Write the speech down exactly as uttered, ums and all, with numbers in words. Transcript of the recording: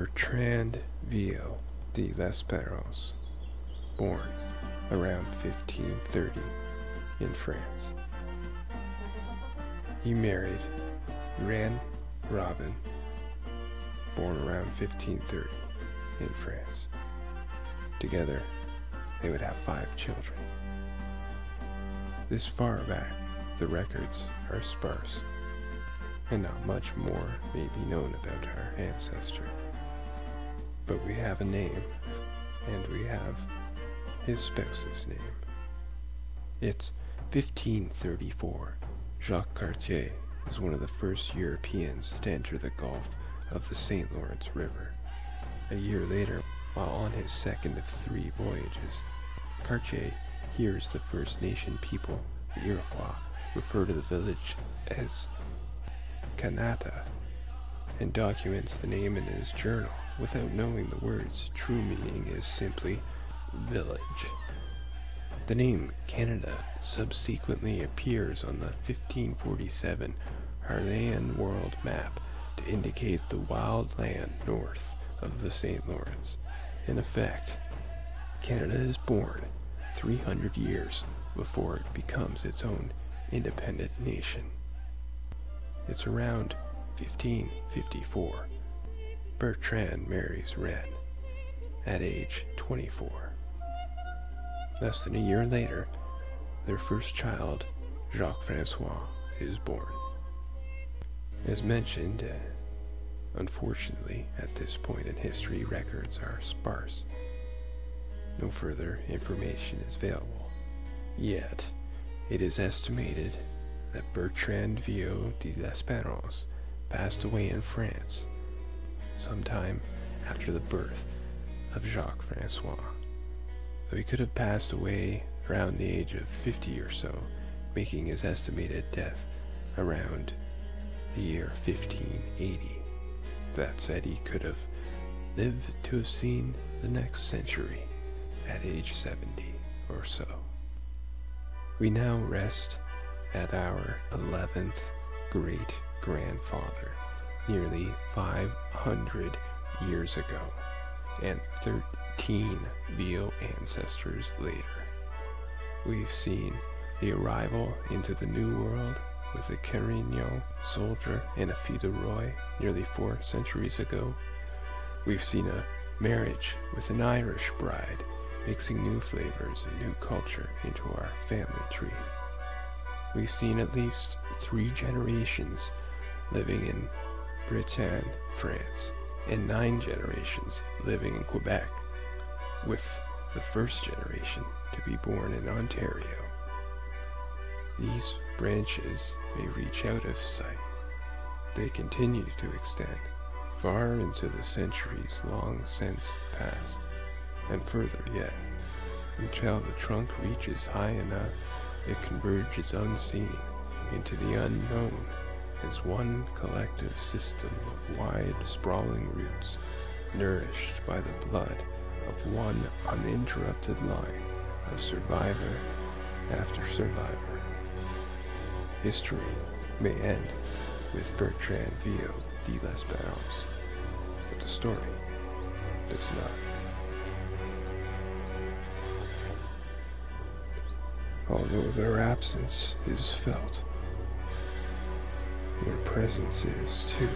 Bertrand Viau dit Lesperance, born around fifteen thirty in France. He married Reine Robin, born around fifteen thirty in France. Together, they would have five children. This far back, the records are sparse, and not much more may be known about our ancestor. But we have a name, and we have his spouse's name. It's fifteen thirty-four. Jacques Cartier is one of the first Europeans to enter the Gulf of the Saint Lawrence River. A year later, while on his second of three voyages, Cartier hears the First Nation people, the Iroquois, refer to the village as Canata, and documents the name in his journal without knowing the word's true meaning is simply village. The name Canada subsequently appears on the fifteen forty-seven Harleian world map to indicate the wild land north of the Saint Lawrence. In effect, Canada is born three hundred years before it becomes its own independent nation. It's around fifteen fifty-four. Bertrand marries Reine at age twenty-four. Less than a year later, their first child, Jacques Francois, is born. As mentioned, unfortunately, at this point in history, records are sparse. No further information is available. Yet, it is estimated that Bertrand Viau dit Lesperance passed away in France sometime after the birth of Jacques Francois. Though he could have passed away around the age of fifty or so, making his estimated death around the year fifteen eighty. That said, he could have lived to have seen the next century at age seventy or so. We now rest at our eleventh great-grandfather, nearly five hundred years ago, and thirteen Viau ancestors later. We've seen the arrival into the New World with a Carignan soldier and a fille de roi nearly four centuries ago. We've seen a marriage with an Irish bride, mixing new flavors and new culture into our family tree. We've seen at least three generations living in Bretagne, France, and nine generations living in Quebec, with the first generation to be born in Ontario. These branches may reach out of sight. They continue to extend far into the centuries long since past, and further yet, until the trunk reaches high enough it converges unseen into the unknown as one collective system of wide, sprawling roots, nourished by the blood of one uninterrupted line of survivor after survivor. History may end with Bertrand Viau dit Lesperance, but the story does not. Although their absence is felt, their presence is too.